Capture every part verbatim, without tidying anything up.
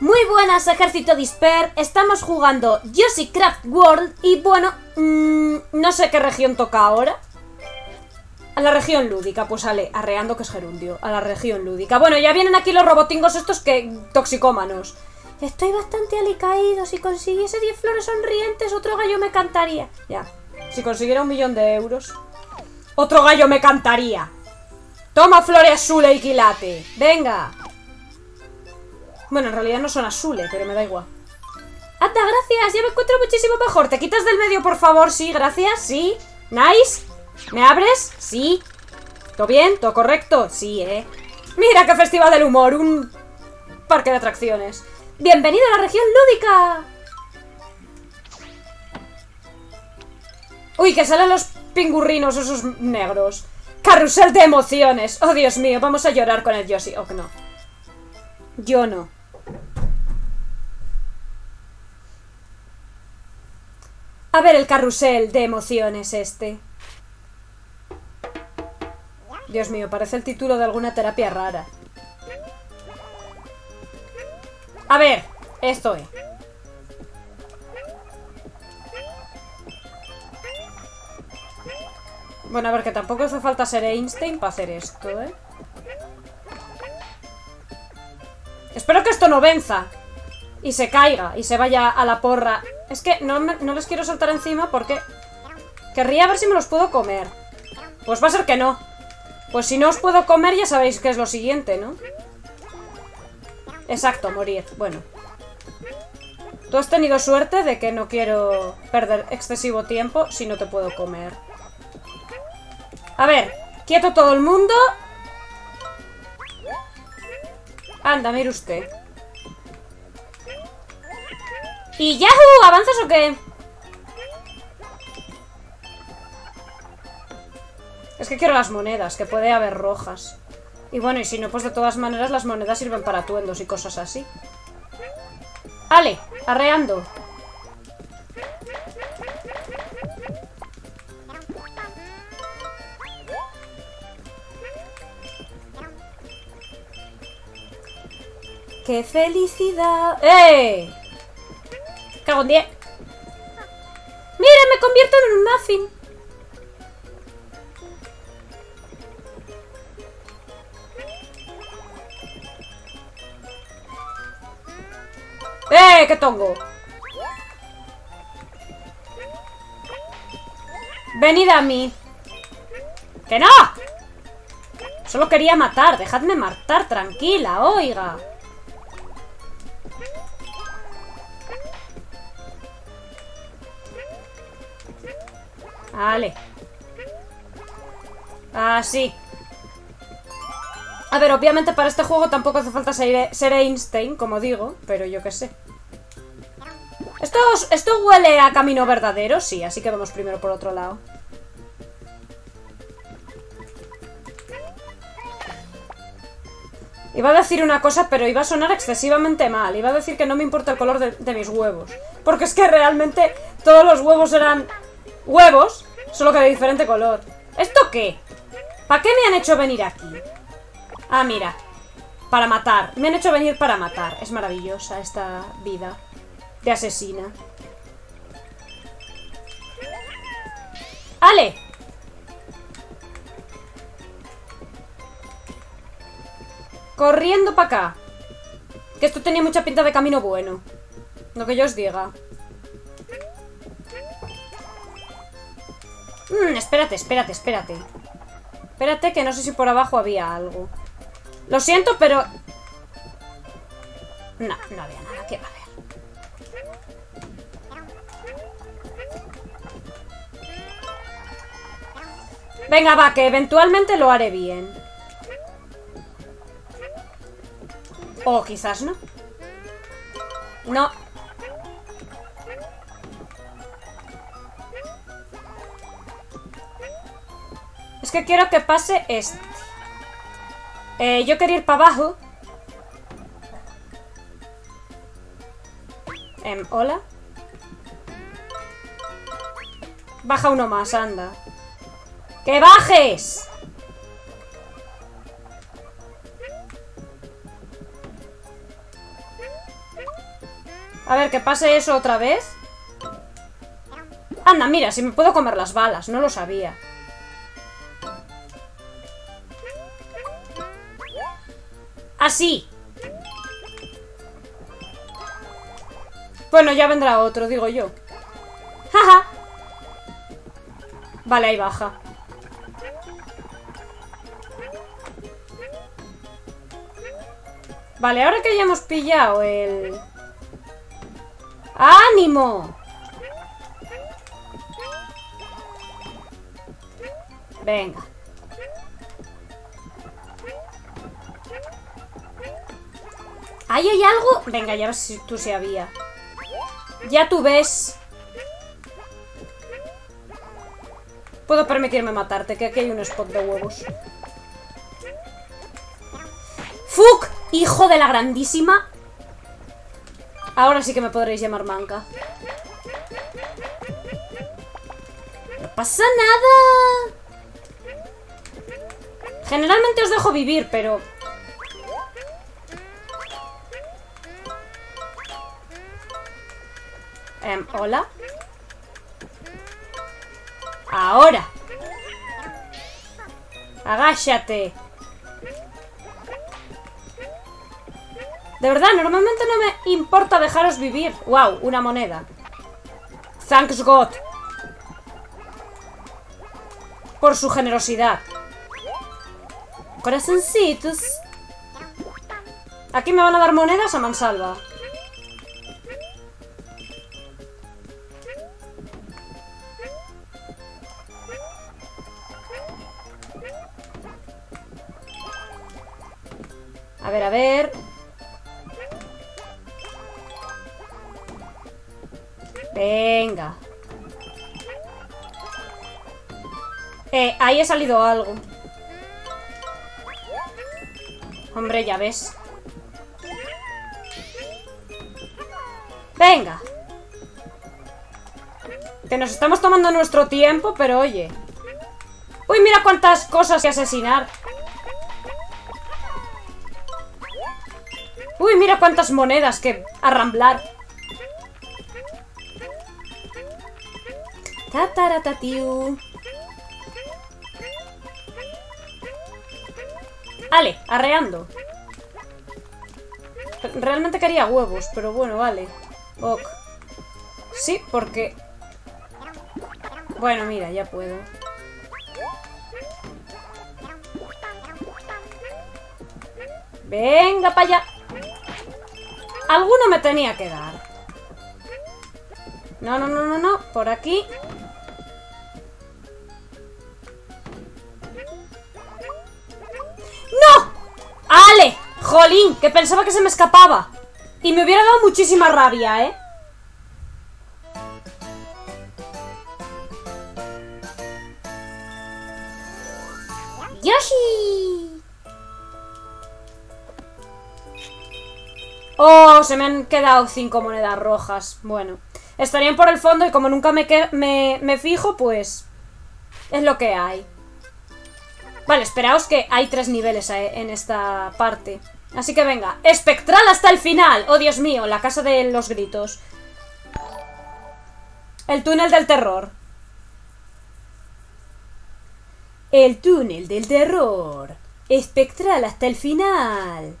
Muy buenas, Ejército Disper. Estamos jugando Yoshi's Crafted World. Y bueno, mmm, no sé qué región toca ahora. A la región lúdica, pues sale arreando que es gerundio. A la región lúdica. Bueno, ya vienen aquí los robotingos estos que... toxicómanos. Estoy bastante alicaído. Si consiguiese diez flores sonrientes, otro gallo me cantaría. Ya. Si consiguiera un millón de euros, otro gallo me cantaría. Toma flores azules y quilate. Venga. Bueno, en realidad no son azules, pero me da igual. ¡Anda, gracias! Ya me encuentro muchísimo mejor. ¿Te quitas del medio, por favor? Sí, gracias. Sí. Nice. ¿Me abres? Sí. ¿Todo bien? ¿Todo correcto? Sí, eh. Mira qué festival del humor. Un parque de atracciones. ¡Bienvenido a la región lúdica! Uy, que salen los pingurrinos esos negros. ¡Carrusel de emociones! ¡Oh, Dios mío! Vamos a llorar con el Yoshi. Oh, no. Yo no. A ver el carrusel de emociones este. Dios mío, parece el título de alguna terapia rara. A ver, esto es. Bueno, a ver, que tampoco hace falta ser Einstein para hacer esto, ¿eh? Espero que esto no venza. Y se caiga, y se vaya a la porra. Es que no, me, no les quiero saltar encima porque... querría ver si me los puedo comer. Pues va a ser que no. Pues si no os puedo comer, ya sabéis que es lo siguiente, ¿no? Exacto, morir. Bueno. Tú has tenido suerte de que no quiero perder excesivo tiempo si no te puedo comer. A ver, quieto todo el mundo. Anda, mire usted. ¡Y yahoo! ¿Avanzas o qué? Es que quiero las monedas, que puede haber rojas. Y bueno, y si no, pues de todas maneras las monedas sirven para atuendos y cosas así. ¡Ale! Arreando. ¡Qué felicidad! ¡Eh! ¡Cago en diez! ¡Mira, me convierto en un muffin! ¡Eh! ¡Qué tongo! ¡Venid a mí! ¡Que no! Solo quería matar. Dejadme matar, tranquila, oiga. Vale. Así. A ver, obviamente para este juego tampoco hace falta ser, ser Einstein, como digo, pero yo qué sé. Esto, esto huele a camino verdadero, sí, así que vamos primero por otro lado. Iba a decir una cosa, pero iba a sonar excesivamente mal. Iba a decir que no me importa el color de, de mis huevos. Porque es que realmente todos los huevos eran huevos, solo que de diferente color. ¿Esto qué? ¿Para qué me han hecho venir aquí? Ah, mira. Para matar. Me han hecho venir para matar. Es maravillosa esta vida de asesina. ¡Ale! Corriendo para acá. Que esto tenía mucha pinta de camino bueno. Lo que yo os diga. Mmm, espérate, espérate, espérate. Espérate que no sé si por abajo había algo. Lo siento, pero... no, no había nada, que va a haber. Venga, va, que eventualmente lo haré bien. O quizás no. No. Es que quiero que pase este. Eh, yo quería ir para abajo. Eh, hola. Baja uno más, anda. ¡Que bajes! A ver, que pase eso otra vez. Anda, mira, si me puedo comer las balas. No lo sabía. Así. Bueno, ya vendrá otro, digo yo. Jaja. Vale, ahí baja. Vale, ahora que hayamos pillado el... ¡Ánimo! Venga. ¿Ahí hay algo? Venga, ya si tú se había. Ya tú ves. Puedo permitirme matarte, que aquí hay un spot de huevos. ¡Fuck! ¡Hijo de la grandísima! Ahora sí que me podréis llamar manca. ¡No pasa nada! Generalmente os dejo vivir, pero... Um, ¿Hola? ¡Ahora! ¡Agáchate! De verdad, normalmente no me importa dejaros vivir. ¡Wow! Una moneda. ¡Thanks God! Por su generosidad. Corazoncitos. Aquí me van a dar monedas a mansalva. A ver, a ver. Venga. Eh, ahí ha salido algo. Hombre, ya ves. Venga. Que nos estamos tomando nuestro tiempo, pero oye. Uy, mira cuántas cosas que asesinar. Uy, mira cuántas monedas que arramblar. Tataratiu. Vale, arreando. Realmente quería huevos, pero bueno, vale. Ok. Sí, porque... Bueno, mira, ya puedo. Venga para allá. Alguno me tenía que dar. No, no, no, no, no. Por aquí. ¡No! ¡Ale! ¡Jolín! Que pensaba que se me escapaba. Y me hubiera dado muchísima rabia, ¿eh? ¡Yoshi! Oh, se me han quedado cinco monedas rojas. Bueno, estarían por el fondo y como nunca me, me, me fijo, pues es lo que hay. Vale, esperaos que hay tres niveles en esta parte. Así que venga, espectral hasta el final. Oh, Dios mío, la casa de los gritos. El túnel del terror. El túnel del terror. Espectral hasta el final.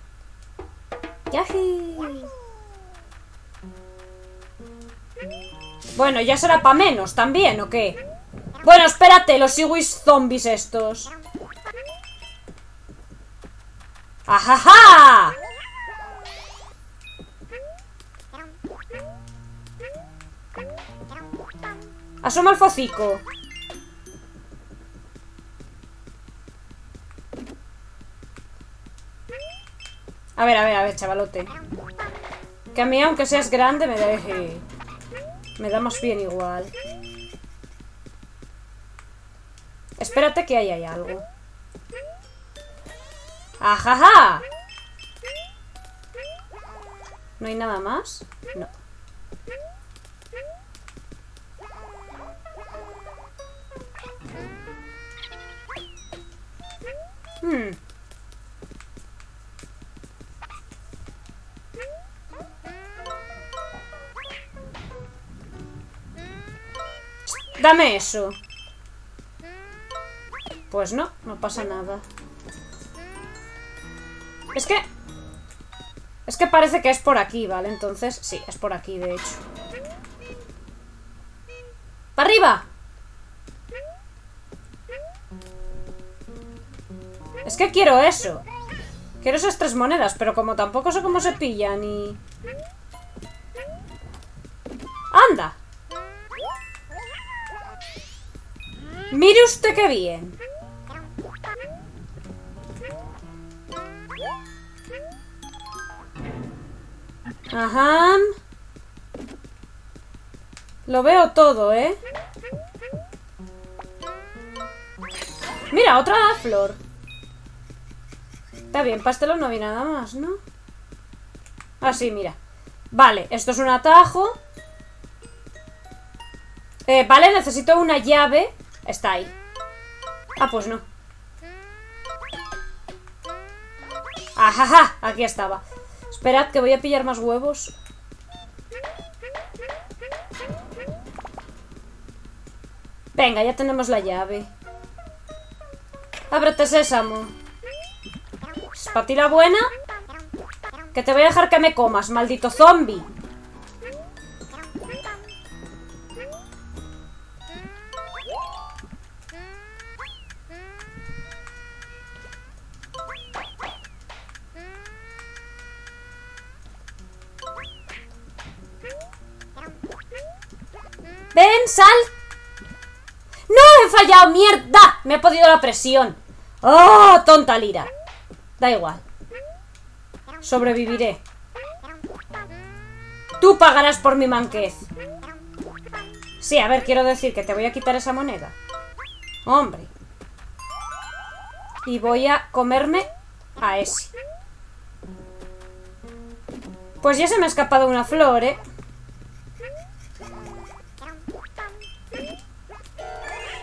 Bueno, ya será para menos también, ¿o qué? Bueno, espérate, los Siwis zombies estos. ¡Ajaja! Asoma el focico. A ver, a ver, a ver, chavalote. Que a mí, aunque seas grande, me deje. Me da más bien igual. Espérate que ahí hay algo. ¡Ajaja! ¿No hay nada más? No. Hmm. Dame eso. Pues no, no pasa nada. Es que... Es que parece que es por aquí, ¿vale? Entonces, sí, es por aquí, de hecho. ¡Para arriba! Es que quiero eso. Quiero esas tres monedas, pero como tampoco sé cómo se pillan y... ¡Anda! ¡Mire usted qué bien! Ajá. Lo veo todo, ¿eh? Mira, otra flor. Está bien, pastelón, no vi nada más, ¿no? Ah, sí, mira. Vale, esto es un atajo. Eh, vale, necesito una llave. Está ahí. Ah, pues no. Ajaja, aquí estaba. Esperad que voy a pillar más huevos. Venga, ya tenemos la llave. Ábrete, sésamo. Es para ti la buena. Que te voy a dejar que me comas, maldito zombie. Ven, sal. ¡No! ¡He fallado! ¡Mierda! Me ha podido la presión. ¡Oh! Tonta lira. Da igual. Sobreviviré. Tú pagarás por mi manquez. Sí, a ver, quiero decir que te voy a quitar esa moneda. Hombre. Y voy a comerme a ese. Pues ya se me ha escapado una flor, ¿eh?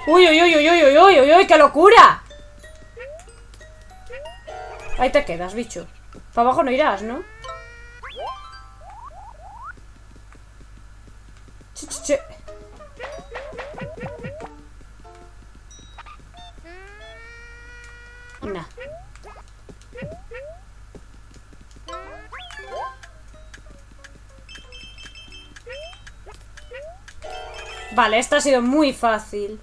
¡Uy, uy, uy, uy, uy, uy, uy, uy! ¡Qué locura! Ahí te quedas, bicho. Para abajo no irás, ¿no? Che, che, che. Nah. Vale, esta ha sido muy fácil.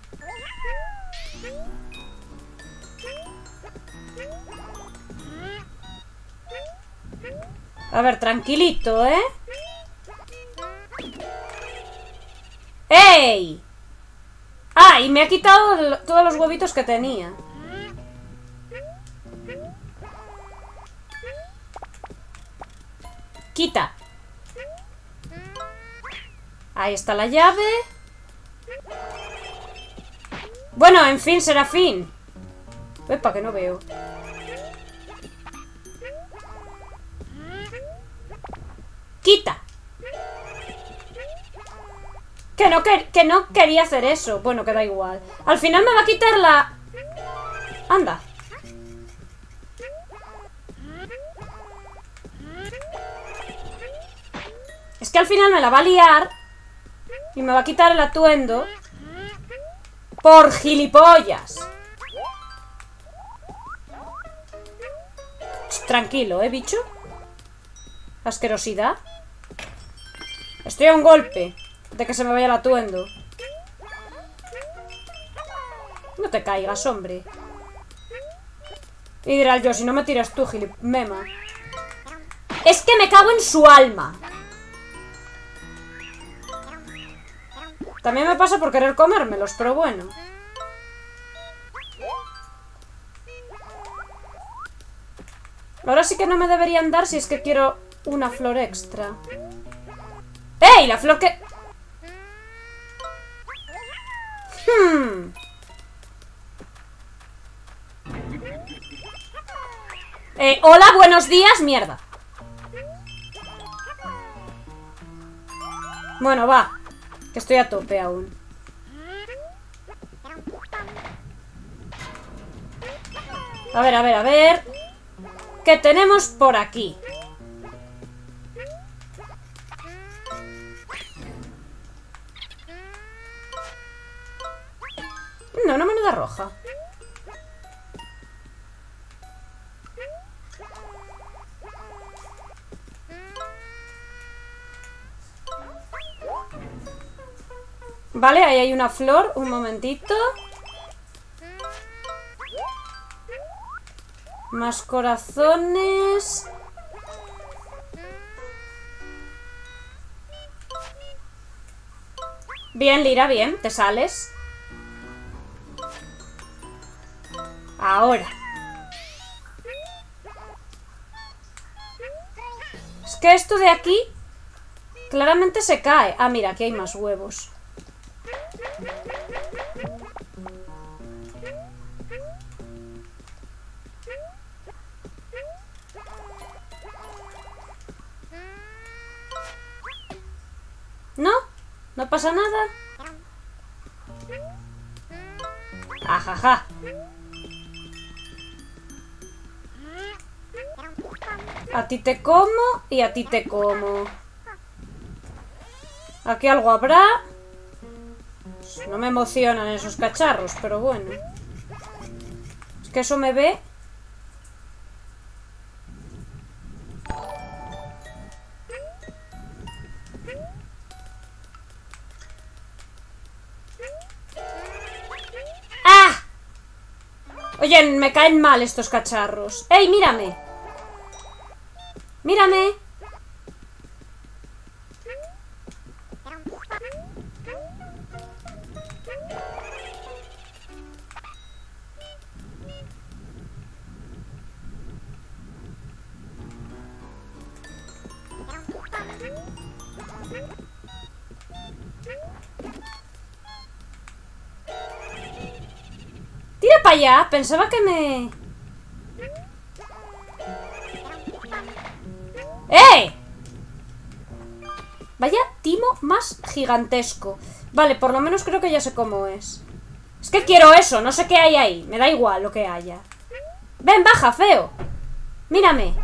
A ver, tranquilito, ¿eh? ¡Ey! ¡Ah! Y me ha quitado todos los huevitos que tenía. Quita. Ahí está la llave. Bueno, en fin, será fin. Epa, que no veo. Quita. Que no, que, que no quería hacer eso. Bueno, que da igual. Al final me va a quitar la... Anda. Es que al final me la va a liar. Y me va a quitar el atuendo. Por gilipollas. Tranquilo, ¿eh, bicho? Asquerosidad. Estoy a un golpe de que se me vaya el atuendo. No te caigas, hombre. Y dirás yo, si no me tiras tú, gilipollas. Es que me cago en su alma. También me pasa por querer comérmelos, pero bueno. Ahora sí que no me deberían dar si es que quiero una flor extra. ¡Ey! La flor que... Hmm. Eh, hola, buenos días, mierda. Bueno, va. Que estoy a tope aún. A ver, a ver, a ver. ¿Qué tenemos por aquí? moneda roja. Vale, ahí hay una flor. Un momentito. Más corazones. Bien, Lira, bien. Te sales. Ahora. Es que esto de aquí claramente se cae. Ah, mira, aquí hay más huevos. No, no pasa nada. Ajaja. A ti te como y a ti te como. Aquí algo habrá. No me emocionan esos cacharros, pero bueno. Es que eso me ve. ¡Ah! Oye, me caen mal estos cacharros. ¡Ey, mírame! ¡Mírame! Tira para allá, pensaba que me... ¡Eh! Vaya timo más gigantesco. Vale, por lo menos creo que ya sé cómo es. Es que quiero eso, no sé qué hay ahí. Me da igual lo que haya. Ven, baja, feo. Mírame.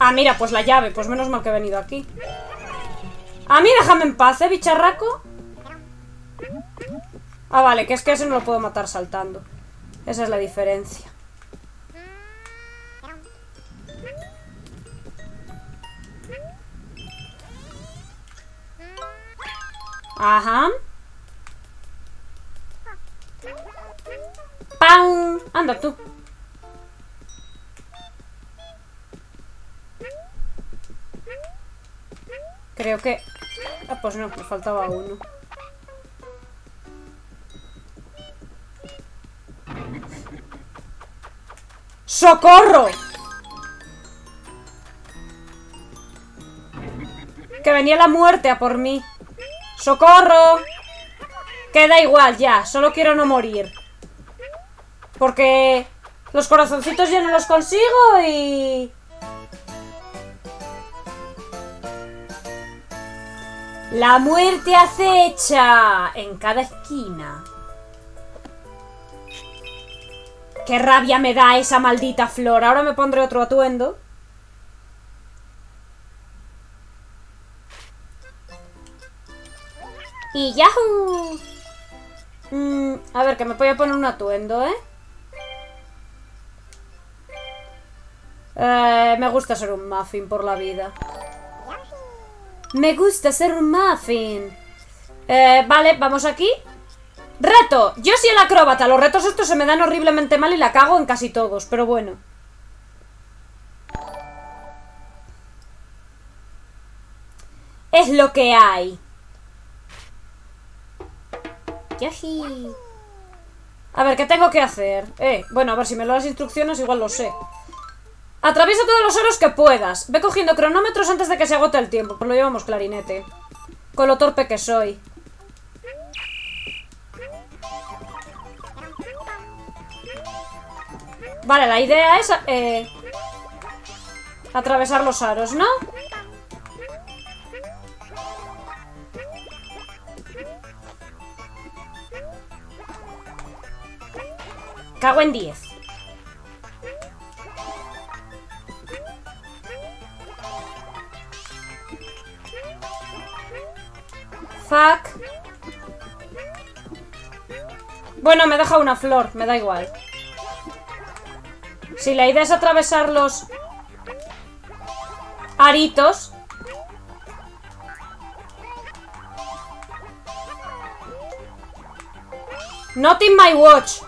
Ah, mira, pues la llave. Pues menos mal que he venido aquí. A mí déjame en paz, ¿eh, bicharraco? Ah, vale, que es que ese no lo puedo matar saltando. Esa es la diferencia. Ajá. ¡Pam! Anda tú. Creo que... Ah, pues no, me faltaba uno. ¡Socorro! Que venía la muerte a por mí. ¡Socorro! Que da igual ya, solo quiero no morir. Porque los corazoncitos ya no los consigo y... La muerte acecha en cada esquina. ¡Qué rabia me da esa maldita flor! Ahora me pondré otro atuendo. ¡Y yahoo! Mm, a ver, que me voy a poner un atuendo, ¿eh? Eh, me gusta ser un muffin por la vida. Me gusta ser un muffin. Eh, vale, vamos aquí. ¡Reto! Yo soy el acróbata. Los retos estos se me dan horriblemente mal y la cago en casi todos, pero bueno. Es lo que hay. Yoshi. A ver, ¿qué tengo que hacer? Eh, bueno, a ver, si me lo das instrucciones igual lo sé. Atraviesa todos los oros que puedas. Ve cogiendo cronómetros antes de que se agote el tiempo. Pues lo llevamos clarinete. Con lo torpe que soy. Vale, la idea es... Eh, atravesar los aros, ¿no? Cago en diez. fuck. Bueno, me deja una flor, me da igual. Si la idea es atravesar los aritos. Not in my watch.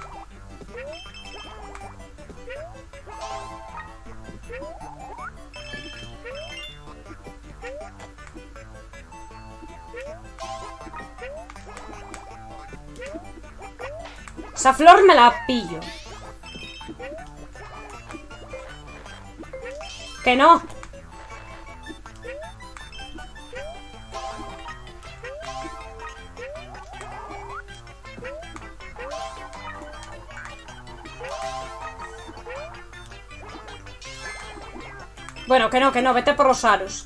Esa flor me la pillo. Que no. Bueno, que no, que no, vete por los aros.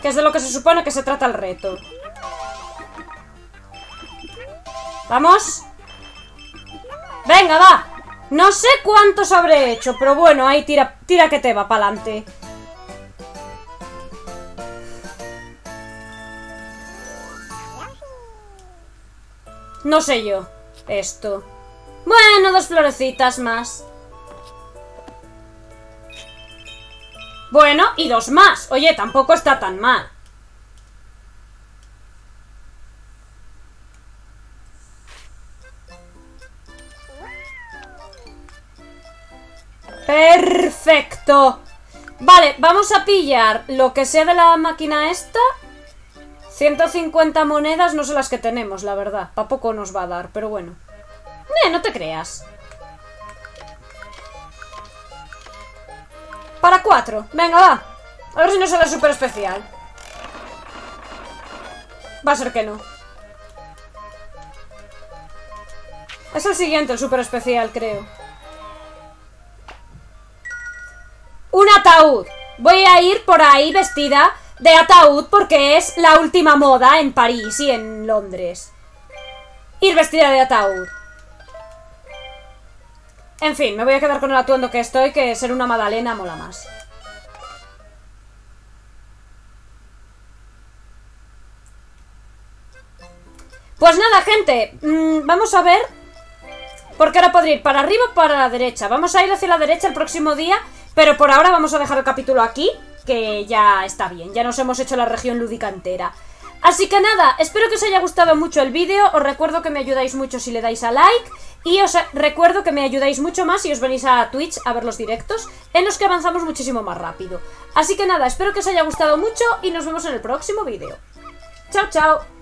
Que es de lo que se supone que se trata el reto. Vamos. Venga, va. No sé cuántos habré hecho, pero bueno, ahí tira, tira que te va, pa'lante. No sé yo esto. Bueno, dos florecitas más. Bueno, y dos más. Oye, tampoco está tan mal. Perfecto. Vale, vamos a pillar lo que sea de la máquina esta. ciento cincuenta monedas, no son las que tenemos, la verdad. Pa' poco nos va a dar, pero bueno. Eh, no te creas. Para cuatro, venga, va. A ver si no sale súper especial. Va a ser que no. Es el siguiente, el súper especial, creo. Un ataúd. Voy a ir por ahí vestida de ataúd porque es la última moda en París y en Londres. Ir vestida de ataúd. En fin, me voy a quedar con el atuendo que estoy, que ser una magdalena mola más. Pues nada, gente. Mmm, vamos a ver. Porque ahora podré ir para arriba o para la derecha. Vamos a ir hacia la derecha el próximo día. Pero por ahora vamos a dejar el capítulo aquí, que ya está bien, ya nos hemos hecho la región lúdica entera. Así que nada, espero que os haya gustado mucho el vídeo, os recuerdo que me ayudáis mucho si le dais a like, y os recuerdo que me ayudáis mucho más si os venís a Twitch a ver los directos, en los que avanzamos muchísimo más rápido. Así que nada, espero que os haya gustado mucho y nos vemos en el próximo vídeo. ¡Chao, chao!